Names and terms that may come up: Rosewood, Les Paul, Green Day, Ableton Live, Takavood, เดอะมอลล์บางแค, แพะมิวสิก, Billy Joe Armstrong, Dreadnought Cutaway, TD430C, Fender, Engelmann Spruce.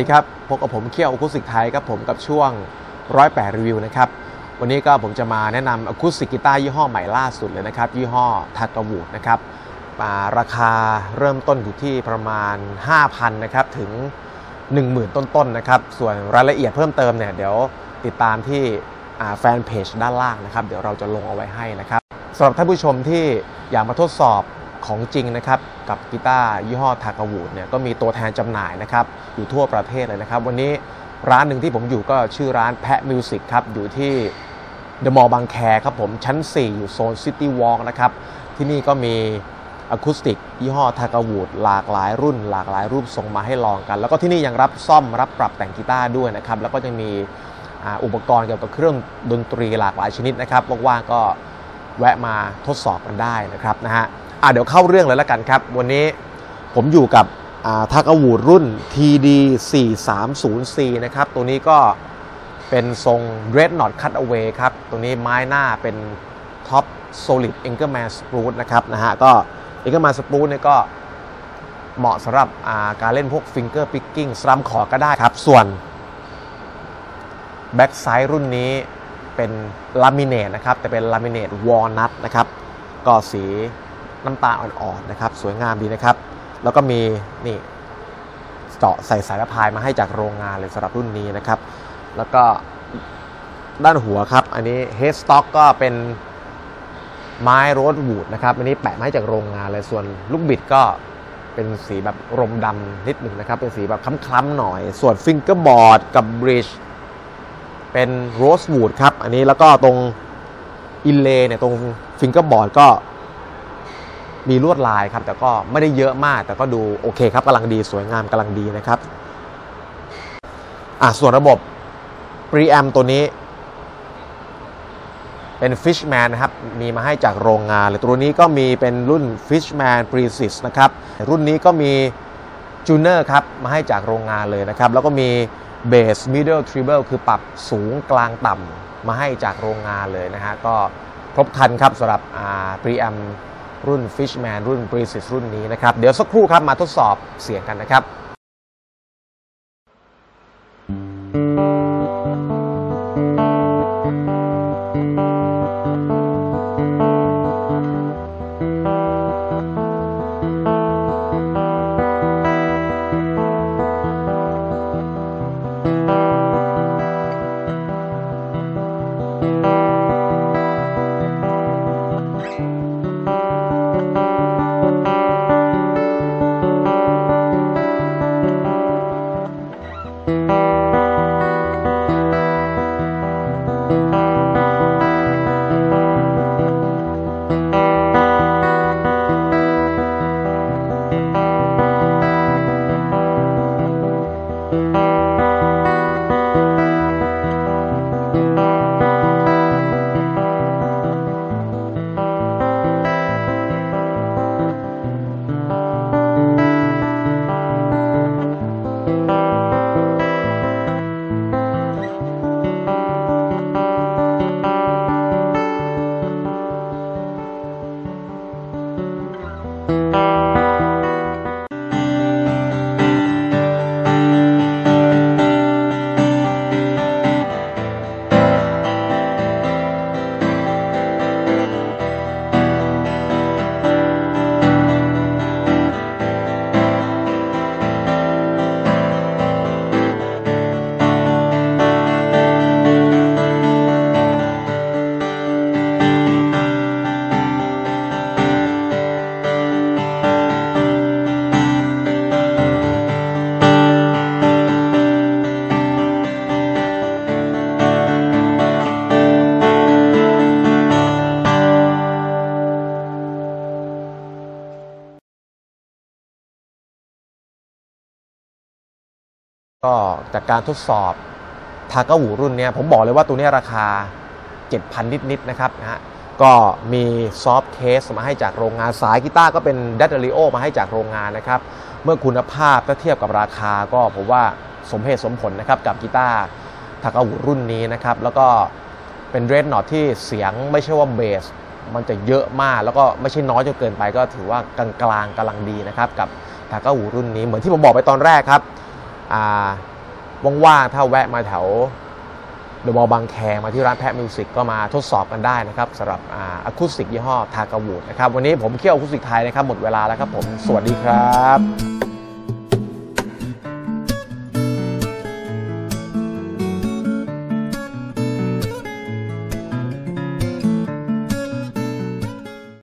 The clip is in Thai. วัสดีครับพบกับผมเคี้ยวอะคูสติกไทยครับผมกับช่วง108รีวิวนะครับวันนี้ก็ผมจะมาแนะนำอะคูสติกกีตาร์ยี่ห้อใหม่ล่าสุดเลยนะครับยี่ห้อ Takavood นะครับราคาเริ่มต้นอยู่ที่ประมาณ 5,000 นะครับถึง 10,000 ต้นๆนะครับส่วนรายละเอียดเพิ่มเติมเนี่ยเดี๋ยวติดตามที่แฟนเพจด้านล่างนะครับเดี๋ยวเราจะลงเอาไว้ให้นะครับสำหรับท่านผู้ชมที่อยากมาทดสอบของจริงนะครับกับกีตาร์ยี่ห้อ Takavood เนี่ยก็มีตัวแทนจำหน่ายนะครับอยู่ทั่วประเทศเลยนะครับวันนี้ร้านหนึ่งที่ผมอยู่ก็ชื่อร้านแพะมิวสิกครับอยู่ที่เดอะมอลล์บางแคครับผมชั้น4อยู่โซนซิตี้วอล์กนะครับที่นี่ก็มีอะคูสติกยี่ห้อ Takavood หลากหลายรุ่นหลากหลายรูปส่งมาให้ลองกันแล้วก็ที่นี่ยังรับซ่อมรับปรับแต่งกีตาร์ด้วยนะครับแล้วก็ยังมีอุปกรณ์เกี่ยวกับเครื่องดนตรีหลากหลายชนิดนะครับว่างๆก็แวะมาทดสอบกันได้นะครับนะฮะเดี๋ยวเข้าเรื่องเลยละกันครับวันนี้ผมอยู่กับTakavood รุ่น TD430C นะครับตัวนี้ก็เป็นทรง Dreadnought Cutaway ครับตัวนี้ไม้หน้าเป็น Top Solid Engelmann Spruce นะครับนะฮะก็ Engelmann Spruce เนี่ยก็เหมาะสำหรับการเล่นพวก Finger Picking สลัมขอก็ได้ครับส่วน Back Side รุ่นนี้เป็นลามิเนตนะครับแต่เป็นลามิเนตวอลนัทนะครับก็สีน้ำตาลอ่อนๆนะครับสวยงามดีนะครับแล้วก็มีนี่เจาะใส่สายระพายมาให้จากโรงงานเลยสำหรับรุ่นนี้นะครับแล้วก็ด้านหัวครับอันนี้ headstock ก็เป็นไม้ Rosewood นะครับอันนี้แปะมาจากโรงงานเลยส่วนลูกบิดก็เป็นสีแบบรมดำนิดหนึ่งนะครับเป็นสีแบบคล้ำๆหน่อยส่วน fingerboard กับ bridge เป็น Rosewood ครับอันนี้แล้วก็ตรง inlay เนี่ยตรง fingerboard ก็มีลวดลายครับแต่ก็ไม่ได้เยอะมากแต่ก็ดูโอเคครับกำลังดีสวยงามกำลังดีนะครับส่วนระบบ Preamp ตัวนี้เป็น Fishman นะครับมีมาให้จากโรงงานเลยตัวนี้ก็มีเป็นรุ่น Fishman Precis นะครับรุ่นนี้ก็มี Tuner ครับมาให้จากโรงงานเลยนะครับแล้วก็มี Bass Middle Treble คือปรับสูงกลางต่ำมาให้จากโรงงานเลยนะฮะก็ครบครันครับสำหรับ Preampรุ่น Fishman รุ่น Breezes รุ่นนี้นะครับเดี๋ยวสักครู่ครับมาทดสอบเสียงกันนะครับก็จากการทดสอบ Takavood รุ่นนี้ผมบอกเลยว่าตัวนี้ราคา 7,000 นิดๆนะครับนะฮะก็มีซอฟต์เคสมาให้จากโรงงานสายกีตาร์ก็เป็นดัตเตอริโอมาให้จากโรงงานนะครับเมื่อคุณภาพถ้าเทียบกับราคาก็ผมว่าสมเหตุสมผลนะครับกับกีตาร์ Takavood รุ่นนี้นะครับแล้วก็เป็นDreadnoughtที่เสียงไม่ใช่ว่าเบสมันจะเยอะมากแล้วก็ไม่ใช่น้อยจนเกินไปก็ถือว่ากลางๆกำลังดีนะครับกับTakavood รุ่นนี้เหมือนที่ผมบอกไปตอนแรกครับ ว่างๆถ้าแวะมาแถวเดอะมอลล์บางแคมาที่ร้านแพะมิวสิกก็มาทดสอบกันได้นะครับสำหรับอะคูสติกยี่ห้อ Takavood นะครับวันนี้ผมเคี่ยวอะคูสติกไทยนะครับหมดเวลาแล้วครับผมสวัสดีครับ